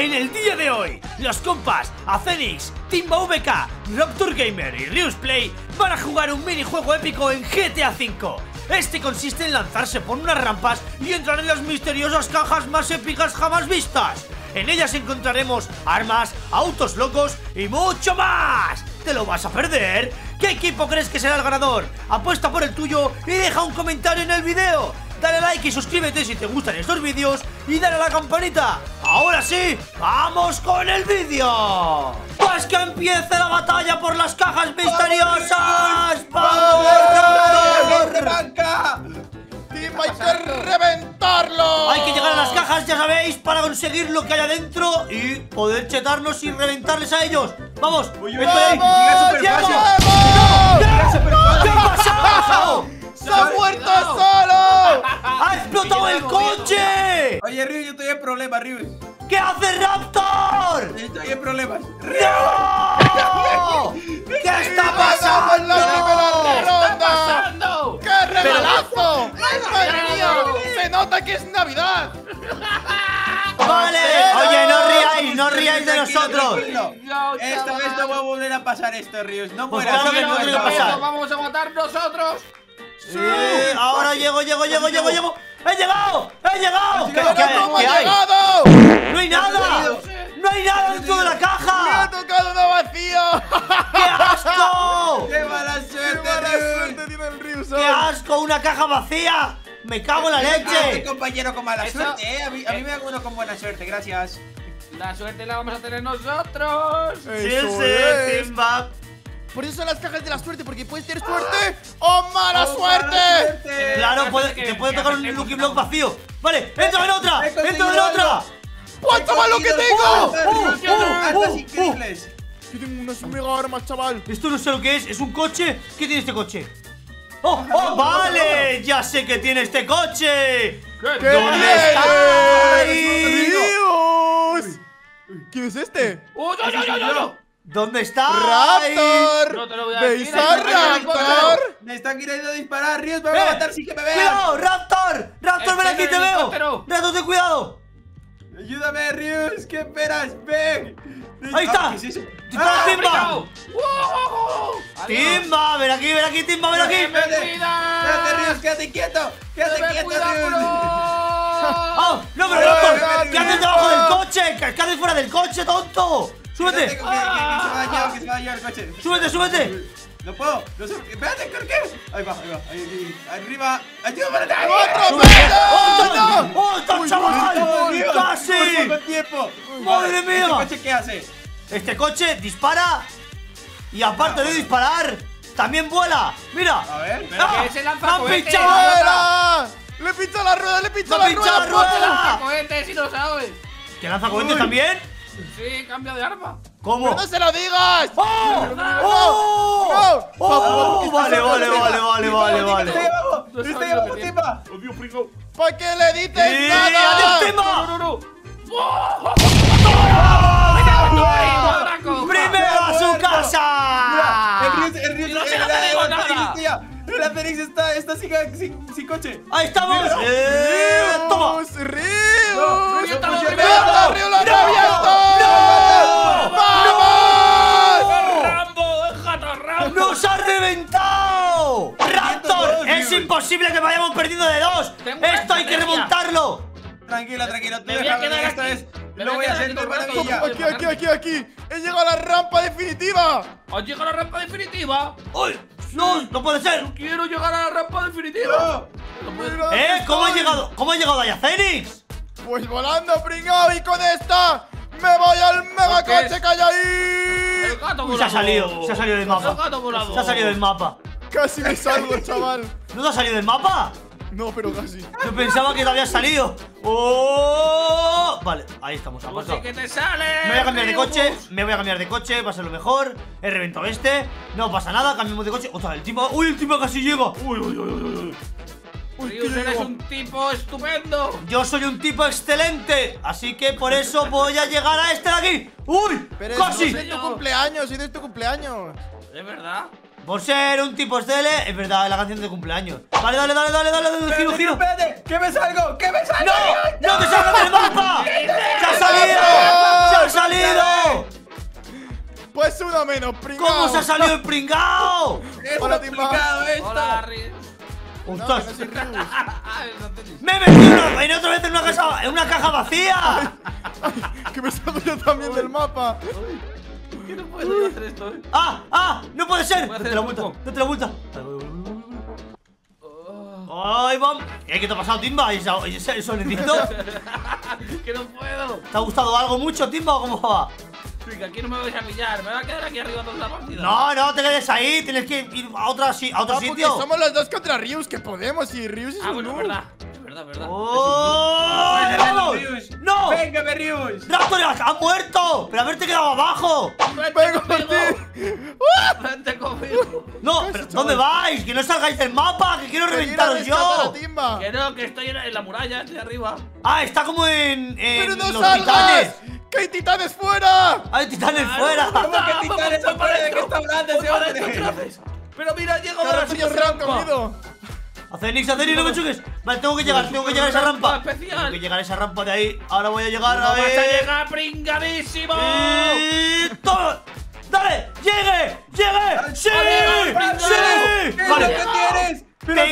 En el día de hoy, los compas ACENIX, Timba VK, Raptor Gamer y Riusplay van a jugar un minijuego épico en GTA V. Este consiste en lanzarse por unas rampas y entrar en las misteriosas cajas más épicas jamás vistas. En ellas encontraremos armas, autos locos y mucho más. ¿Te lo vas a perder? ¿Qué equipo crees que será el ganador? Apuesta por el tuyo y deja un comentario en el video. Dale like y suscríbete si te gustan estos vídeos y dale a la campanita. Ahora sí, ¡vamos con el vídeo! ¡Pues que empiece la batalla por las cajas misteriosas! ¡Vamos! ¡Timba, hay que reventarlo! Hay que llegar a las cajas, ya sabéis, para conseguir lo que hay adentro y poder chetarnos y reventarles a ellos. ¡Vamos! ¡Vamos! ¡Qué ha pasado! ¡Se ha muerto solo! ¡Ha explotado el coche! Oye, Rius, yo estoy en problemas, Rius. ¿Qué hace Raptor? Yo estoy en problemas. ¡No! ¿Qué está pasando? ¿Qué está pasando? ¡Qué rebalazo! ¡Madre mía! ¡Se nota que es Navidad! ¡Vale! Oye, no ríais de nosotros. Esta vez no va a volver a pasar esto, Rius. No mueras. Vamos a matar nosotros. Sí, ahora llego. ¡He llegado! ¿Qué hay? ¡No hay nada dentro de la caja! ¡Me ha tocado uno vacío! ¡Qué asco! ¡Qué mala suerte tiene el Rius! ¡Qué asco! ¡Una caja vacía! ¡Me cago en la leche! Compañero, con mala suerte, ¿eh? A mí me da uno con buena suerte, gracias. La suerte la vamos a tener nosotros. Sí, Timba. Por eso son las cajas de la suerte, porque puedes tener suerte o mala suerte. Claro, te puede tocar un Lucky Block vacío. Vale, entra en otra. ¡Cuánto malo que tengo! Yo tengo unas mega armas, chaval. Esto no sé lo que es un coche. ¿Qué tiene este coche? ¡Oh, vale! Ya sé que tiene este coche. ¿Dónde estáis? ¿Quién es este? ¡Oh, no! ¿Dónde está? ¡Raptor! No te lo voy a decir. ¡Raptor! Me están queriendo disparar, Rius, me van a matar sin que me vean. ¡Cuidado, Raptor! ¡Raptor, ven aquí, te veo! ¡Raptor, ten cuidado! ¡Ayúdame, Rius! ¡Qué esperas! ven! ¡Ahí está! ¡Timba! ¡Timba! ¡Ven aquí, Timba! ¡Ven aquí! ¡Quédate, Rius! ¡Quédate quieto, Rius! ¡No, pero Raptor! ¿Qué haces debajo del coche? ¿Qué haces fuera del coche, tonto? ¡Súbete! ¡Que se va a dañar el coche! ¡Súbete! ¡No puedo! ¡No sé! ¡Espérate! ¿Qué? Ahí va. Ahí, arriba. ¡Ayúdame! ¡Otro! ¡Otro, chaval! ¡Casi! ¡Madre mía! ¿Este coche qué hace? Este coche dispara. Y aparte de disparar, también vuela. ¡Mira! A ver. ¡Le pincha la rueda! ¡Le pincha la rueda! ¡Si lo sabes! ¿Te lanza cohetes también? Sí, cambia de arma. ¿Cómo? ¡No se lo digas! ¡Oh! Vale. ¡Timba! ¿Para qué le dices nada? ¡No! ¡Primero a su casa! El Acerix está sin coche. ¡Ahí estamos! ¡Toma! ¡Imposible que vayamos perdiendo de dos! ¡Esto hay que remontarlo! Tranquilo, tú déjame que esta vez lo voy a hacer de maravilla. Aquí. ¡He llegado a la rampa definitiva! ¿Has llegado a la rampa definitiva? ¡Uy! ¡No puede ser! ¡No quiero llegar a la rampa definitiva! ¿Cómo ha llegado ahí ACENIX? Pues volando, pringao, y con esta me voy al mega coche que hay ahí. El gato volado. Se ha salido del mapa. El gato volado. Se ha salido del mapa. Casi me salgo, chaval. ¿No te has salido del mapa? No, pero casi. Yo pensaba que te habías salido. ¡Oh! Vale, ahí estamos. ¡Sí que te sale! Me voy a cambiar de coche, va a ser lo mejor. He reventado este. No pasa nada, cambiamos de coche. Otra vez, el tipo. ¡Uy, el tipo casi llega! ¡Uy! Rius, eres un tipo estupendo. Yo soy un tipo excelente. Así que por eso voy a llegar a este de aquí. ¡Uy! Pero ¡casi! ¡Es tu cumpleaños! ¡Es tu cumpleaños! ¿Es verdad? Por ser un tipo estele, es verdad, la canción de cumpleaños. Vale, dale, giro. ¡Espérate! ¡Que me salgo! ¡No! ¡No te salgas del mapa! ¡Te has salido! Nada menos, pringao. ¿Cómo se ha salido el pringao? Hola, Timba. Hola, Harry. ¡Ostras! ¡Me he metido en otra vez en una caja vacía! ¡Que me está saliendo también del mapa! ¿Qué no puedes hacer esto, eh? ¡Ah! ¡Ah! ¡No puede ser! ¡Date la vuelta! ¡Date la vuelta! ¡Ay, vamos! ¿Qué te ha pasado, Timba? ¿Eso es listo? ¡Que no puedo! ¿Te ha gustado algo mucho, Timba, o cómo va? Aquí no me vais a pillar, me va a quedar aquí arriba toda la partida. No, no, te quedes ahí, tienes que ir a otro sitio. Somos los dos contra Rius, que podemos, y Rius es un noob. Es verdad. ¡Oh! ¡Vamos! ¡No! ¡Véngame, Rius! ¡Raptor ha muerto! ¡Pero haberte quedado abajo! ¡Vengo por ti! ¡Vente conmigo! No, pero ¿dónde vais? ¡Que no salgáis del mapa! ¡Que quiero reventaros yo! ¡Que no, que estoy en la muralla, estoy arriba! ¡Ah, está como en los titanes! ¡Que hay titanes fuera! ¡Hay titanes fuera! ¿Cómo que titanes? No parece que está hablando ese hombre. ¡Pero mira, llega ahora el señor Rampa! ¡ACENIX, no me choques! Vale, tengo que llegar a esa rampa. Tengo que llegar a esa rampa de ahí. Ahora voy a llegar, a ver. ¡Vas a llegar, pringadísimo! ¡Todo! ¡Dale! ¡Llegue! ¡Llegue! ¡Sí! ¡Sí! ¡Vale! ¿Qué tienes?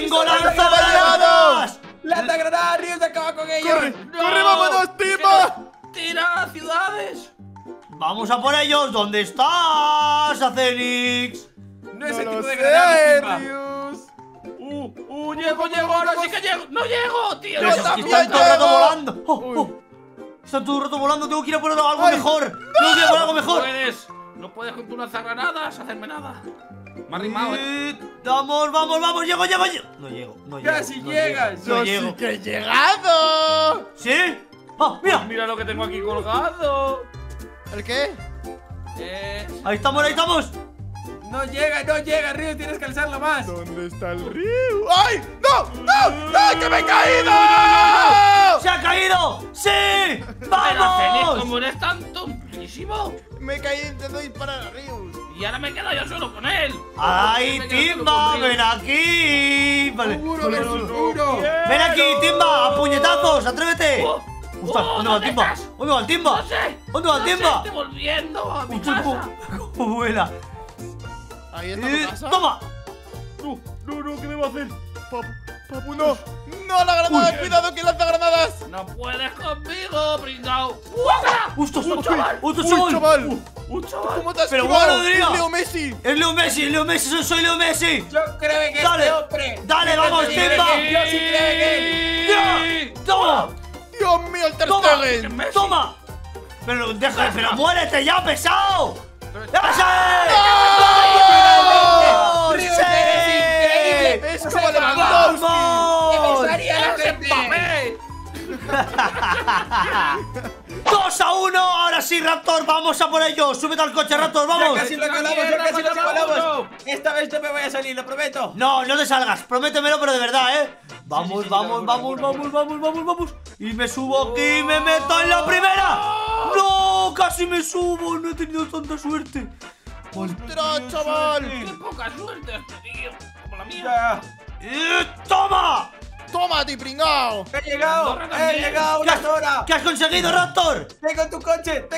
¡Tengo lanzagranadas! ¡Lanzagranadas, Rius! ¡Acaba con ellos! ¡Corre, vámonos, Timba! ¡Tira ciudades! ¡Vamos a por ellos! ¿Dónde estás, ACENIX? No es el tipo de granadas, Rius. Llego, ahora sí que llego. ¡No llego, tío! ¡No están todo el rato volando! Están todo el rato volando, tengo que ir a por algo mejor. ¡Tengo que ir a por algo mejor! No puedes con tu lanzagranadas hacerme nada. Me ha rimado, Vamos, llego. No llego. ¡Casi llegas! ¡Yo sí que he llegado! ¿Sí? ¡Ah, mira! Pues mira lo que tengo aquí colgado. ¿El qué? Ahí estamos. No llega, Rius, tienes que alzarlo más. ¿Dónde está el Rius? ¡Ay! ¡No! ¡Que me he caído! ¡No! ¡Se ha caído! ¡Sí! ¡Vamos! ¡Como eres tan tontísimo! Me he caído intentando disparar a Rius. Y ahora me quedo yo solo con él. ¡Ay, Timba! ¡Ven aquí! Vale. ¡Seguro! ¡Ven aquí, Timba! ¡A puñetazos! ¡Atrévete! ¡Ostras! ¿Dónde va el Timba? ¿Dónde va el Timba? ¡No sé! ¡Estoy volviendo a mi casa! ¡Cómo vuela! Ahí está tu casa. ¡Toma! No, ¿qué debo hacer? Papu, no, la granada, cuidado, que lanza granadas. No puedes conmigo, pringao. ¡Un chaval! ¿Cómo te has esquivado? ¡Es Leo Messi! ¡Es Leo Messi! ¡Soy Leo Messi! Yo creo que este hombre. ¡Dale, vamos, Timba! ¡Yo sí creo que él! ¡Toma! ¡Dios mío, el tercer! ¡Toma! ¡Pero deja! ¡Pero muérete ya, pesado! ¡No! ¡Rius, eres increíble! ¡Es como Lewandowski! ¡Vamos! ¡2-1! Ahora sí, Raptor, vamos a por ellos. Súbete al coche, Raptor, vamos. Ya casi lo colamos. Esta vez no me voy a salir, lo prometo. No te salgas, prométemelo, pero de verdad, ¿eh? Vamos. Y me subo aquí, me meto en la primera. ¡No! Casi me subo, no he tenido tanta suerte. ¡Ostras, chaval! ¡Qué poca suerte este tío! ¡Como la mía! ¡Toma! ¡Toma, ti pringao! ¡He llegado! ¡Una hora! ¿Qué has conseguido, Raptor? ¡Tengo tu coche!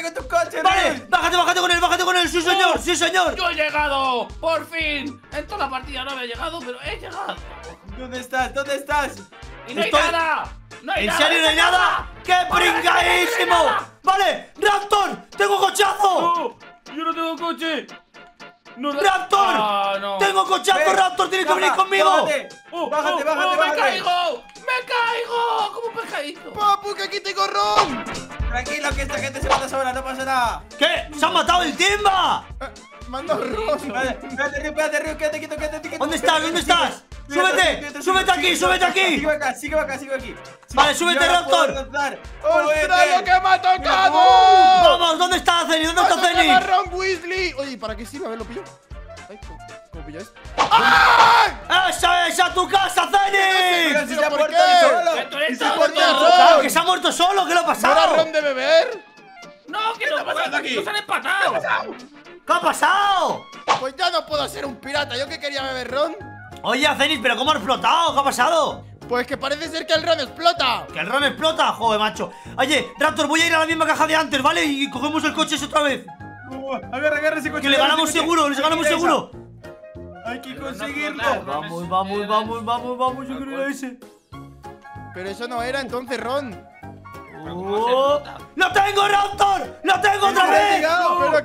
¡Vale! ¡Bájate con él! ¡Sí, señor! ¡Yo he llegado! ¡Por fin! En toda la partida no había llegado, pero he llegado. ¿Dónde estás? ¡No hay nada! ¿En serio no hay nada? ¡Qué pringadísimo! ¡Vale! ¡Raptor! ¡Tengo cochazo! ¡No! ¡Yo no tengo coche! ¡Raptor! No. ¡Tengo cochazo, Raptor! ¡Tienes que venir conmigo! ¡Bájate! ¡Me caigo! ¿Cómo me he caído? ¡Papu, que aquí tengo ron! Tranquilo, que esta gente se mata sola, no pasa nada. ¿Qué? ¡Se ha matado el Timba! ¡Manda ron! Espérate, Rius, quédate quieto. ¿Dónde estás? ¡Súbete aquí! Sigo aquí. Vale, súbete, Raptor. ¡Ostras, lo que me ha tocado! Vamos, ¿dónde está Zenith? ¡Ron Weasley! Oye, ¿para qué sirve? A ver, lo pillo. ¿Cómo pilláis? ¡Ah! ¡Esa es a tu casa, Zenith! ¡Pero si se ha muerto solo! ¡Claro que se ha muerto solo! ¿Qué le ha pasado? ¿No era ron de beber? ¡No, que no ha pasado aquí! ¡Nos han empatado! ¿Qué ha pasado? Pues ya no puedo ser un pirata. ¿Yo que quería beber ron? Oye, Acenix, ¿pero cómo ha explotado? ¿Qué ha pasado? Pues que parece ser que el ron explota. ¡Joder, macho! Oye, Raptor, voy a ir a la misma caja de antes, ¿vale? Y cogemos el coche ese otra vez. Agarra, agarra ese coche. Que le ganamos seguro, le ganamos seguro. Hay que conseguirlo. Vamos, vamos, vamos, vamos, vamos. Yo creo que era ese. Pero eso no era entonces, Ron. ¡Oh! ¡Lo tengo, Raptor! ¡Lo tengo otra vez! ¡He llegado a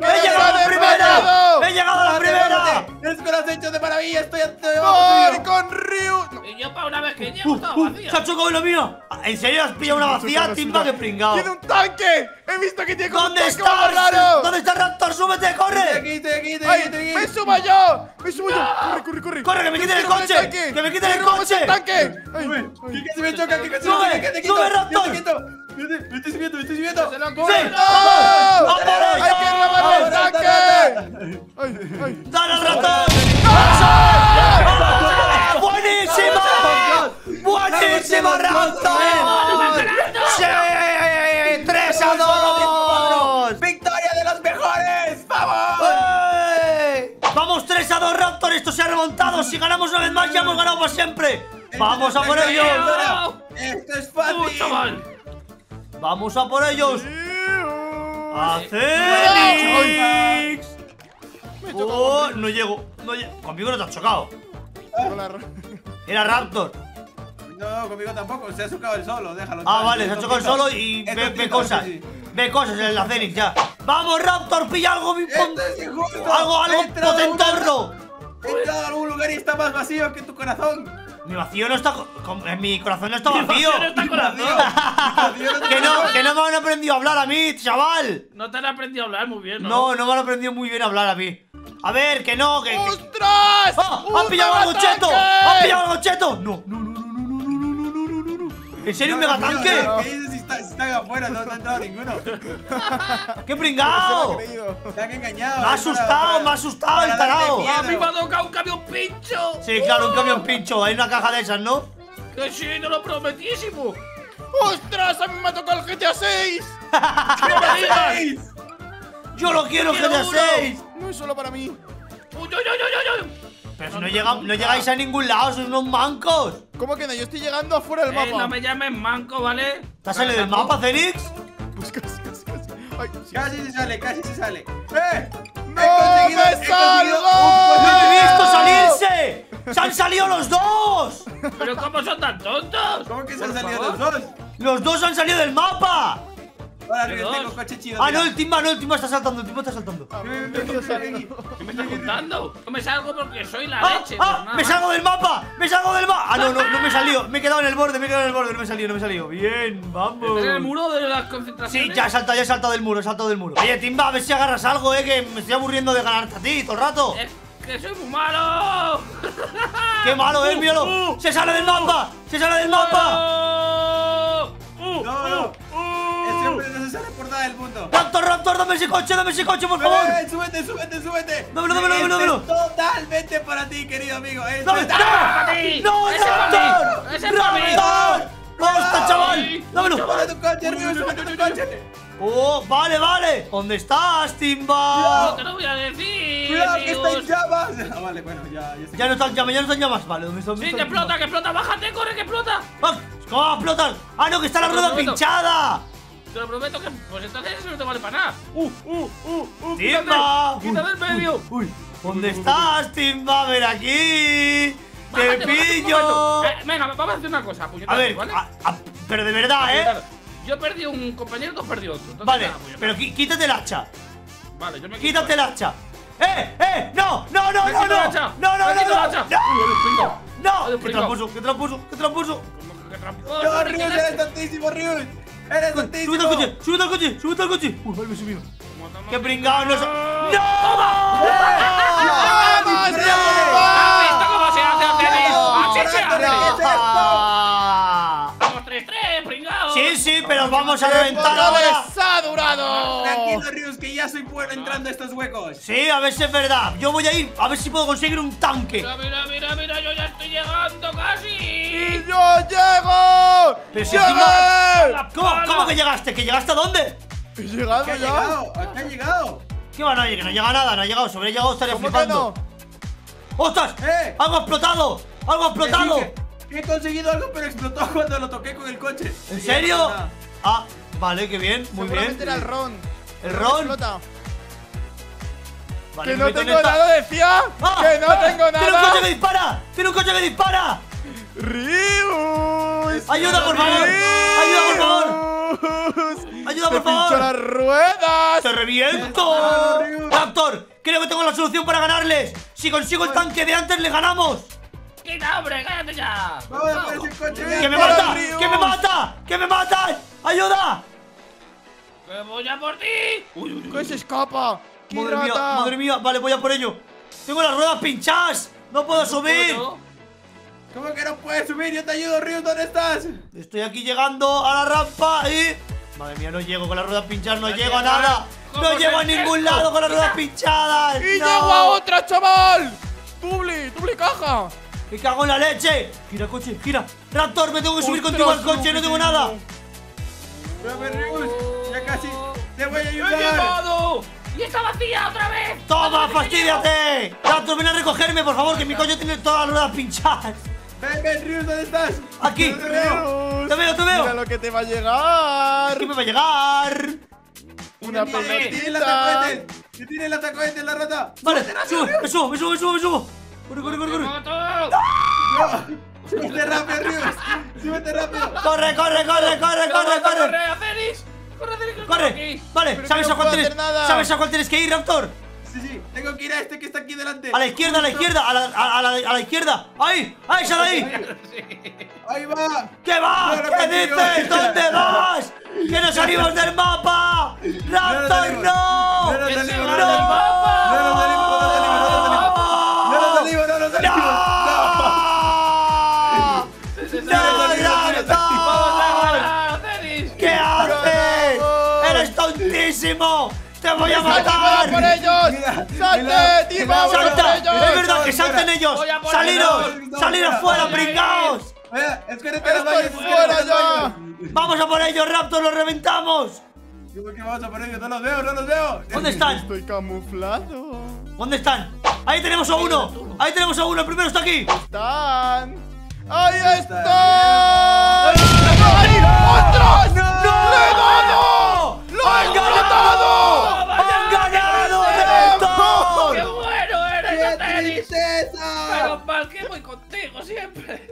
la primera! ¡He llegado a la primera! ¡Es que lo has hecho de maravilla! ¡Estoy ante gol con Riu! Y yo para una vez que llevo estaba vacía. ¡Se ha chocado lo mío! ¿En serio has pillado una vacía? ¡Timba que pringado! ¡Tiene un tanque! ¡He visto que tiene como un tanque más raro! ¿Dónde está Raptor? ¡Súbete, corre! ¡Estoy aquí, estoy aquí, estoy aquí! ¡Me subo yo! ¡Me subo yo! ¡Corre, corre, corre! ¡Corre, que me quiten el coche! ¡Que me quiten el coche! ¡Tanque! ¡Que se me choca! ¡Que se me choca! ¡Sube, Raptor! ¡Me estoy subiendo, me estoy subiendo! ¡Se lo han comido! ¡Sí! ¡Vamos! ¡Hay que ir a el tanque! ¡Dale al ratón! ¡Ah! ¡Buenísimo! ¡Buenísimo, ratón! ¡Sí! ¡3-2! ¡Victoria de los mejores! ¡Vamos! ¡Vamos 3-2, Raptor! ¡Esto se ha remontado! ¡Si ganamos una vez más, ya hemos ganado para siempre! ¡Vamos a por ello! ¡Esto es fácil! ¡Vamos a por ellos! ¡ACENIX! ¡Oh! No llego, no llego. Conmigo no te has chocado. Era Raptor. No, conmigo tampoco. Se ha chocado el solo, déjalo. Ah, vale, se ha chocado el solo y ve cosas. Ve cosas en el ACENIX ya. ¡Vamos, Raptor! ¡Pilla algo! ¡Algo potentorro! He entrado a algún lugar y está más vacío que tu corazón. Mi vacío no está... Mi corazón no está vacío. Que no me han aprendido a hablar a mí, chaval. No te han aprendido a hablar muy bien, ¿no? No, no me han aprendido muy bien a hablar a mí. A ver, que no, que... ¡Ostras! ¡Oh! ¡Han pillado algo cheto! ¡Han pillado algo cheto! No, no, no, no, no, no, no, no, no. ¿En serio un megatanque? ¿Qué dices si están afuera? No ha entrado ninguno. ¡Qué pringao! Te han engañado. Me ha asustado el tarado. A mí me ha tocado un camión pincho. Sí, claro, un camión pincho. Hay una caja de esas, ¿no? Que sí, no lo prometísimo. ¡Ostras! A mí me ha tocado el GTA 6. ¡Yo lo quiero, GTA 6! No es solo para mí. ¡Uy, uy, uy, uy, uy! Pero si no llegáis a ningún lado, sois unos mancos. ¿Cómo que no? Yo estoy llegando afuera del mapa. No me llames manco, ¿vale? ¿Te has salido del mapa, Cenix? Pues casi, casi, casi. Ay, casi se sale, casi se sale. ¡Eh! ¡No me salgo! ¡No he visto salirse! ¡Se han salido los dos! ¿Pero cómo son tan tontos? ¿Cómo que se han salido los dos? ¡Los dos han salido del mapa! Ahora tengo coche chido. Ah, no, el Timba está saltando, ¿Qué me estás contando? No me salgo porque soy la leche. ¡Me salgo del mapa! ¡Me salgo del mapa! Ah, no, no, no me he salido. Me he quedado en el borde, no me he salido, Bien, vamos. ¿En el muro de las concentraciones? Sí, ya he saltado del muro, Oye, Timba, a ver si agarras algo, que me estoy aburriendo de ganarte a ti todo el rato. ¡Que soy muy malo! ¡Qué malo, míralo! ¡Se sale del mapa! No se sale por nada del mundo. Raptor, dame ese coche, por favor. Súbete. Dámelo. Totalmente para ti, querido amigo. ¡No, Raptor! ¡Basta, chaval! ¡Dámelo! ¡Súbete tu coche, Riu! ¡Oh, vale! ¿Dónde estás, Timba? No te lo voy a decir. ¡Cuidado, que está en llamas! Ah, vale, bueno, ya. Ya no están llamas, Vale, ¿dónde están? Sí, que explota, Bájate, corre, que explota. ¿Cómo va a explotar? Ah, no, que está la rueda pinchada. Te lo prometo que, pues entonces eso no te vale para nada. ¡Timba! ¡Quítate del medio! ¿Dónde estás, Timba? ¡Ven aquí! ¡Te pillo! Venga, vamos a hacer una cosa, puñetazo, ¿vale? Pero de verdad, yo perdí un compañero, tú has perdido otro. Entonces, vale, nada, pero quítate el hacha. Vale, yo me quito. ¡Quítate el hacha! ¡No! ¡Qué tramposo! ¡No, Rius, eres tontísimo, Rius! ¡Eres tontísimo! ¡Súbete al coche! ¡Uy, vale, me he subido! ¡Qué pringado! ¡No! ¡No! ¡Visto cómo se hace ACENIX! ¡Así se hace! ¡Vamos 3-3, pringado! Sí, pero vamos a reventar ahora. ¡Ha durado! Tranquilo, Rius, que ya soy bueno entrando a estos huecos. Sí, a ver si es verdad. Yo voy a ir a ver si puedo conseguir un tanque. Mira, yo ya estoy llegando casi. ¡Y yo llego! ¿Cómo que llegaste? ¿Que llegaste a dónde? He llegado ya. ¿Qué ha llegado? ¿Qué va? No llega nada, no ha llegado. Si hubiera llegado estaría flipando. No? ¡Ostras! ¡Algo ha explotado! He conseguido algo, pero explotó cuando lo toqué con el coche. ¿En serio? Ah, vale, qué bien, muy bien. Era el Ron. ¿El Ron? Vale, ¡que no tengo nada, decía! ¡Ah! ¡Que no tengo nada! ¡Tiene un coche que dispara! ¡Tiene un coche que dispara! ¡Rius! ¡Ayuda, por favor! ¡Ayuda, por favor! ¡Ayuda, por favor! ¡Te pincho las ruedas! ¡Te reviento! ¡Raptor! ¡Creo que tengo la solución para ganarles! ¡Si consigo el tanque de antes, le ganamos! ¡Quita, hombre! ¡Cállate ya! ¡Que me mata! ¡Que me mata! ¡Que me matan! ¡Ayuda! ¡Que voy a por ti! ¡Que se escapa! Madre mía, madre mía, vale, voy a por ello. Tengo las ruedas pinchadas, no puedo subir. ¿Cómo que no puedes subir? Yo te ayudo, Rius, ¿dónde estás? Estoy aquí llegando a la rampa y... Madre mía, no llego con las ruedas pinchadas, no llego a nada. No llego a ningún lado con las ruedas pinchadas. Y llego a otra, chaval. Doble caja. Me cago en la leche. Gira, coche, gira. Raptor, me tengo que subir contigo al coche, no tengo nada. Ya casi te voy a ayudar. ¡Y está vacía otra vez! ¡Toma, fastidiate! ¡Raptor, ven a recogerme, por favor! ¡Que mi coche tiene todas las ruedas pinchadas! ¡Ven, Rius! ¿Dónde estás? ¡Aquí! ¡Te veo! ¡Te veo! ¡Mira lo que te va a llegar! ¡Qué me va a llegar! ¡Una pelotita! ¡Que tiene el atacoete en la rueda! ¡Vale! ¡Me subo! ¡Corre! ¡No! ¡Súbete rápido, Rius! ¡Súbete rápido! ¡Corre! ¡Corre! Vale, ¿sabes a cuál tienes que ir, Raptor? Sí, tengo que ir a este que está aquí delante. A la izquierda. ¡Ahí, sal ahí! ¡Ahí va! ¿Qué va? ¿Qué dices? ¿Dónde vas? ¡Que nos salimos del mapa! ¡Raptor, no! ¡No nos salimos del mapa! ¡Te voy a matar! ¡Por ellos! ¡Salte, Timba! ¡Salta! ¡Es verdad que salten ellos! ¡Saliros fuera, pringaos! ¡Estoy fuera ya! ¡Vamos a por ellos, Raptor! ¡Los reventamos! ¿Qué vamos a por ellos? ¡No los veo! ¿Dónde están? Estoy camuflado. ¿Dónde están? ¡Ahí tenemos a uno! ¡El primero está aquí! ¡Están! ¡Ahí están! ¡Ahí! ¡Otros! Siempre.